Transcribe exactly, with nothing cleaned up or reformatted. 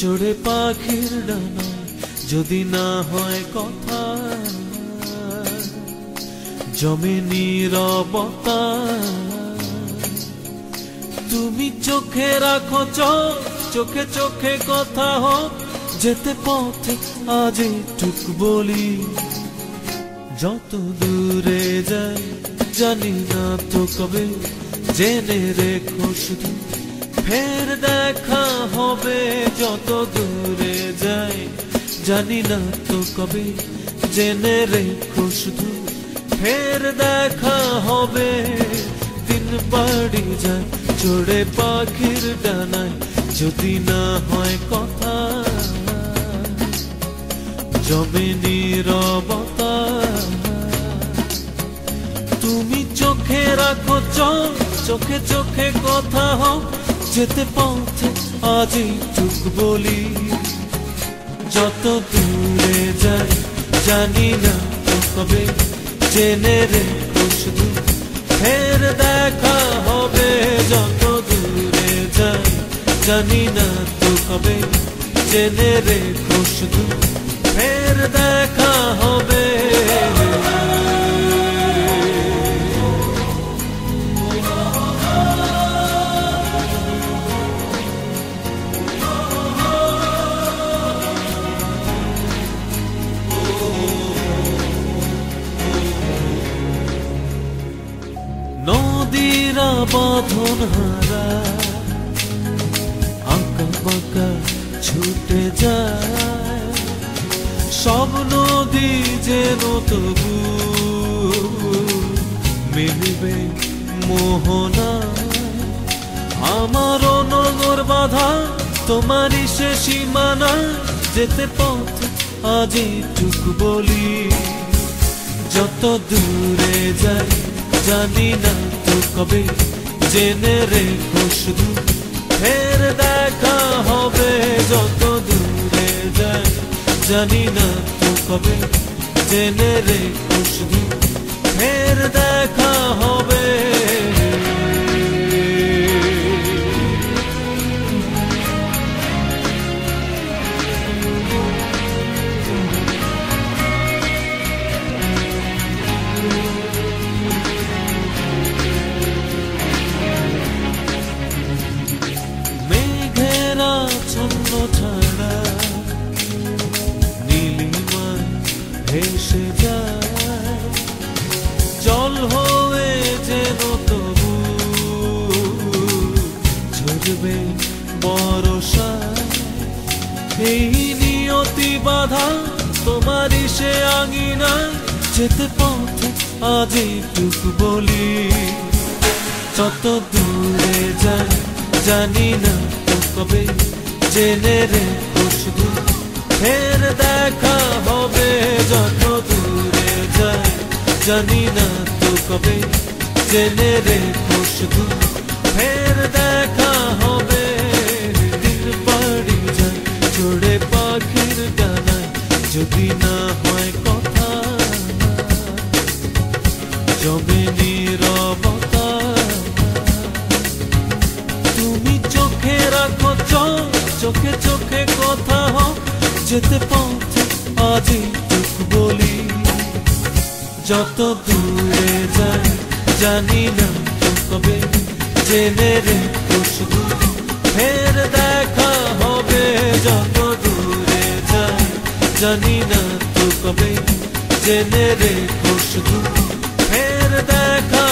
জোরে পাখির ডানা যদি না হয় কথা জমে নীরবতা তুমি চোখে রাখো চোখ চোখে চোখে কথা হোক যেতে পথে আজ টুক বলি যত দূরে যাই জানি না তো কবে জেনে রেখো শুধু ফের দেখা হবে যত দূরে যাই জানি না তো কবে জেনে রেখো শুধু ফের দেখা হবে দিন বাড়ি যায় জোরে পাখির ডানায় যদি না হয় কথা জমে নীরবতা তুমি চোখে রাখো চোখ চোখে চোখে কথা হোক যেতে পথে আজই চুপ বলি যত দূরে যাই জানি না তো কবে জেনে রেখো শুধু ফের দেখা হবে যত দূরে যাই জানি না তো কবে জেনে রেখো শুধু ফের দেখা হবে নদীরা বাঁধন হারা আঁকা বাঁকা ছুটে যায় সব নদী যেন তবু মিলবে মোহনা আমারও নগর বাধা তোমারই সে সীমানা যেতে পথ আজ টুক বলি যত দূরে যাই জানি না তো কবে জেনে রেখো শুধু ফের দেখা হবে যত দূরে যাই জানি না তো কবে জেনে রেখো শুধু ফের দেখা হবে জল হয়ে যেন তবু ঝরবে বরষা এই নিয়তি বাধা তোমারই সে আঙিনা যেতে পথে আজ টুক বলি যত দূরে যাই জানি না তো কবে জেনে রেখো শুধু ফের দেখা হবে যত দূরে যাই জানি না তো কবে জেনে রেখো শুধু ফের দেখা হবে দিন বাড়ি যায় জোরে পাখির ডানায় যদি না হয় কথা জমে নীরবতা তুমি চোখে রাখো চোখ চোখে চোখে কথা হোক যেতে পথে আজই টুক বলি যত দূরে যাই জানি না তো কবে জেনে রেখো শুধু ফের দেখা হবে যত দূরে যাই জানি না তো কবে জেনে রেখো শুধু ফের দেখা